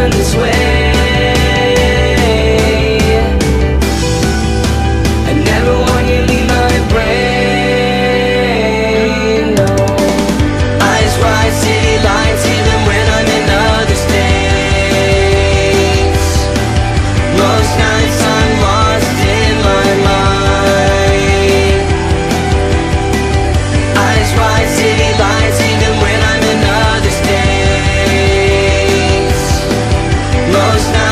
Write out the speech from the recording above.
turn this way. I never want you to leave my brain, no. Eyes wide, city lights, even when I'm in other states. Most nights I'm lost in my mind. Eyes wide, city lights, even when I'm in other states. Most nights